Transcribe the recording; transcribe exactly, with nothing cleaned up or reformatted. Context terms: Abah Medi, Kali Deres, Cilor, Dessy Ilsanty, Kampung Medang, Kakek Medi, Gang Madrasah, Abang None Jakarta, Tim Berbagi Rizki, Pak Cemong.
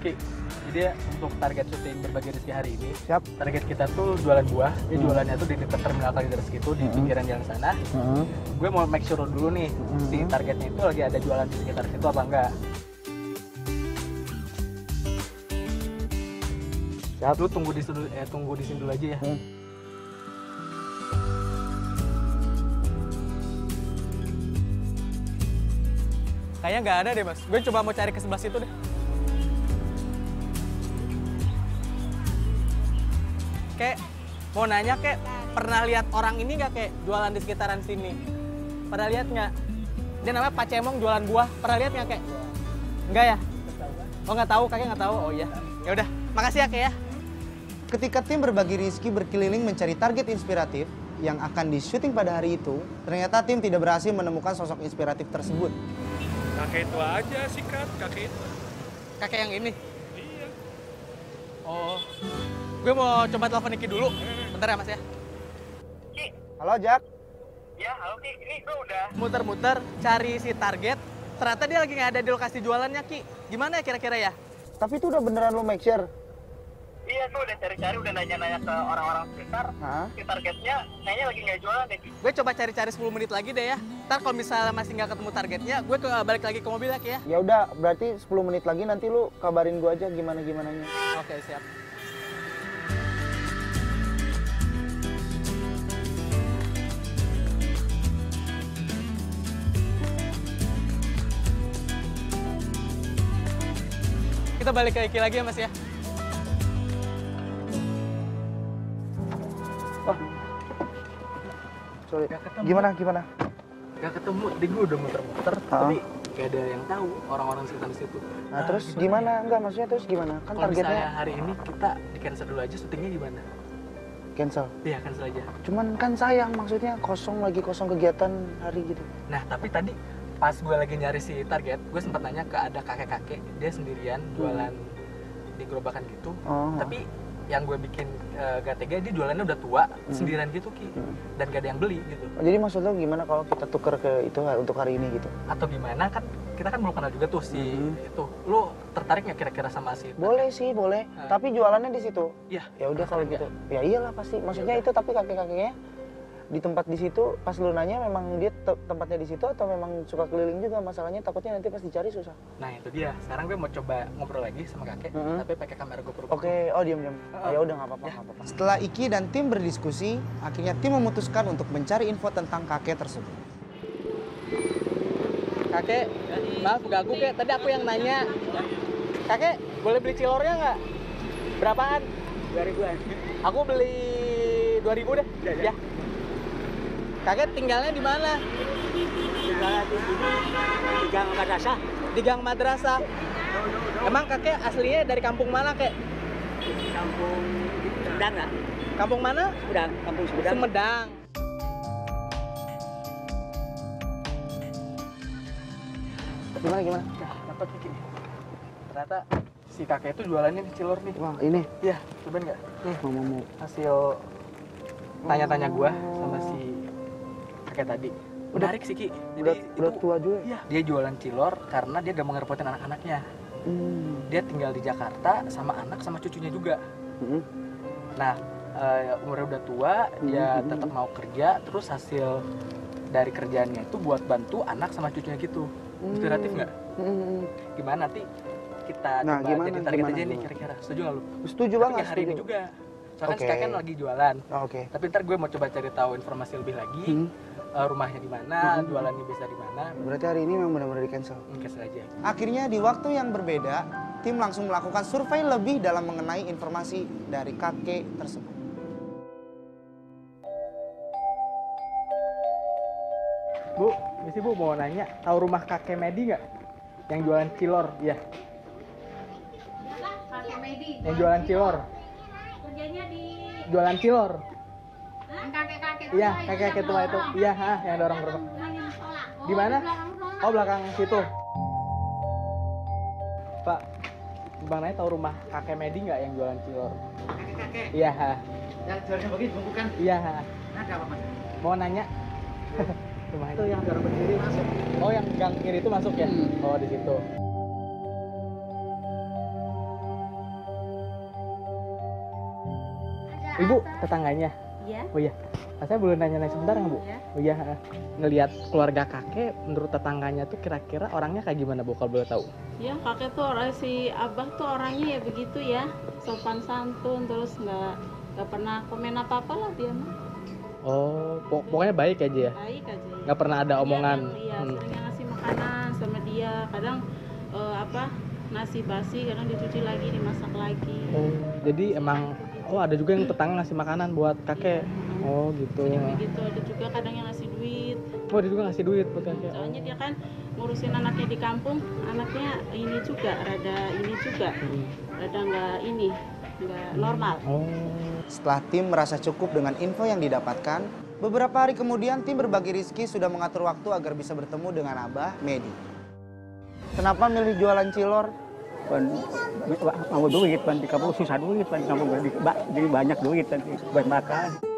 Oke, jadi untuk target syuting Berbagi Rizki hari ini, siap. Target kita tuh jualan buah. Jadi hmm. jualannya tuh di dekat terminal Kali Deres gitu, di hmm. pinggiran jalan sana. Hmm. Gue mau make sure dulu nih, hmm. si targetnya itu lagi ada jualan di sekitar situ apa enggak. Siap. Lu tunggu di sini, eh, tunggu di sini dulu aja ya. Hmm. Kayaknya nggak ada deh, Mas. Gue coba mau cari ke sebelah situ deh. Kek, mau nanya Kek, pernah lihat orang ini nggak Kek jualan di sekitaran sini? Pernah lihat nggak? Dia namanya Pak Cemong jualan buah. Pernah lihat nggak Kek? Nggak ya? Oh nggak tahu, Kakek nggak tahu. Oh iya. Ya udah, makasih ya Kek ya. Ketika tim Berbagi Rizki berkeliling mencari target inspiratif yang akan disyuting pada hari itu, ternyata tim tidak berhasil menemukan sosok inspiratif tersebut. Kakek itu aja sih Kak, kakek itu. Kakek yang ini? Iya. Oh. Gue mau coba telepon Niki dulu, bentar ya Mas ya. Ki. Halo Jak. Ya halo Ki, ini gue udah muter-muter cari si target. Ternyata dia lagi nggak ada di lokasi jualannya Ki. Gimana ya kira-kira ya? Tapi itu udah beneran lo make sure? Iya gue udah cari-cari, udah nanya-nanya ke orang-orang sekitar. Hah? Si targetnya kayaknya lagi nggak jualan deh Ki. Gue coba cari-cari sepuluh menit lagi deh ya. Ntar kalau misalnya masih nggak ketemu targetnya, gue ke, balik lagi ke mobil ya Ki ya. Ya udah, berarti sepuluh menit lagi nanti lu kabarin gue aja gimana-gimananya. Oke siap. Kita balik ke Iki lagi ya Mas ya. Oh. Sorry. Gimana gimana? Gak ketemu, di gue udah muter-muter, oh. tapi gak ada yang tahu orang-orang sekitar di situ. Nah, nah terus gimana? gimana? Enggak maksudnya terus gimana? Kan Kalo targetnya hari ini kita di cancel dulu aja, syutingnya gimana? Cancel? Iya cancel aja. Cuman kan sayang maksudnya kosong lagi kosong kegiatan hari gitu. Nah tapi tadi pas gue lagi nyari si target, gue sempat nanya ke ada kakek-kakek, dia sendirian jualan hmm. di gerobakan gitu. Oh. Tapi yang gue bikin uh, gak tega, dia jualannya udah tua, hmm. sendirian gitu Ki, hmm. dan gak ada yang beli gitu. Oh, jadi maksud lo gimana kalau kita tuker ke itu untuk hari ini gitu? Atau gimana kan, kita kan belum kenal juga tuh si hmm. itu. Lo tertarik gak kira-kira sama si target? Boleh sih, boleh. Hmm. Tapi jualannya di situ? Iya. Ya udah kalau gitu. Ya iyalah pasti, maksudnya yaudah. Itu tapi kakek-kakeknya di tempat di situ, pas lu nanya memang dia te tempatnya di situ atau memang suka keliling juga, masalahnya takutnya nanti pas dicari susah. Nah itu dia, sekarang gue mau coba ngobrol lagi sama kakek, mm-hmm. tapi pakai kamera GoPro. Oke, okay. oh diam-diam, oh. ya udah nggak apa-apa, nggak apa-apa. Setelah Iki dan tim berdiskusi, akhirnya tim memutuskan untuk mencari info tentang kakek tersebut. Kakek, maaf ganggu Kek, tadi aku yang nanya. Kakek, boleh beli cilornya nggak? Berapaan? dua ribuan. Aku beli dua ribu deh. Ya. ya. Kakek tinggalnya di mana? Tinggalnya di sini, di Gang Madrasah. Di Gang Madrasah. No, no, no. Emang kakek aslinya dari kampung mana, Kek? Kampung Medang, nggak? Kampung mana? Medang. Kampung Medang. Semedang. Gimana gimana? Nah, dapat bikin. Ternyata si kakek itu jualannya di Cilor nih. Wah, ini? Iya, cobain nggak? Nih, mau mau hasil tanya-tanya gua sama si kakek tadi. Menarik sih Ki. Jadi udah tua juga. Iya. Dia jualan cilor karena dia udah ngerepotin anak-anaknya. Hmm. Dia tinggal di Jakarta sama anak sama cucunya juga. Hmm. Nah uh, umurnya udah tua, hmm. dia hmm. tetap mau kerja. Terus hasil dari kerjaannya itu buat bantu anak sama cucunya gitu. Inspiratif nggak? Hmm. Gimana nanti kita nah, coba gimana, jadi target gimana, aja gimana. nih kira-kira. Setuju nggak lu? Setuju banget. Tapi hari ini juga. Soalnya okay. kakek lagi jualan. Oh, Oke. Okay. Tapi ntar gue mau coba cari tahu informasi lebih lagi. Hmm. Uh, rumahnya di mana, hmm. jualannya bisa di mana. Berarti hari ini memang benar-benar di cancel. Hmm, cancel aja. Akhirnya di waktu yang berbeda, tim langsung melakukan survei lebih dalam mengenai informasi dari kakek tersebut. Bu, misi Bu mau nanya, tahu rumah kakek Medi nggak? Yang jualan cilor, ya? Kakek Medi. Yang jualan cilor. Kerjanya di. Jualan cilor. Kakek-kakek tua, ya, kakek-kakek tua itu. Iya, ha, yang dorong gerobak. Di mana? Oh, belakang situ. Pak, Bang Naya tahu rumah kakek Medi nggak yang jualan cilor? Kakek-kakek? Iya, ha. Yang jualannya begitu bukan? Iya, ha. Ada apa, Mas? Mau nanya? Rumahnya itu yang dorong kiri masuk. Oh, yang gang kiri itu masuk ya? Hmm. Oh, di situ. Ibu tetangganya? Iya. Oh iya, saya boleh nanya-nanya sebentar nggak, Bu? Iya. Oh iya, ngelihat keluarga kakek menurut tetangganya tuh kira-kira orangnya kayak gimana, Bu, kalau boleh tahu? Iya, kakek tuh orang, si abah tuh orangnya ya begitu ya, sopan santun, terus nggak nggak pernah komen apa-apa lah dia mah. Oh, pok pokoknya baik aja ya? Baik aja ya. Nggak pernah ada omongan? Iya, hmm. seringnya ngasih makanan sama dia, kadang eh, apa nasi basi, kadang dicuci lagi, dimasak lagi. Oh, jadi nasi emang aku. Oh, ada juga yang tetangga ngasih makanan buat kakek. Iya. Oh, gitu. Begitu, ada juga kadang yang ngasih duit. Oh, ada juga ngasih duit buat kakek. Soalnya dia kan ngurusin anaknya di kampung, anaknya ini juga, rada ini juga. Hmm. Rada nggak ini, nggak normal. Oh. Setelah tim merasa cukup dengan info yang didapatkan, beberapa hari kemudian tim Berbagi Rizki sudah mengatur waktu agar bisa bertemu dengan Abah Medi. Kenapa milih jualan cilor? Pan, mau duit, pan di kampung susah duit, pan di kampung jadi banyak duit nanti buat makan.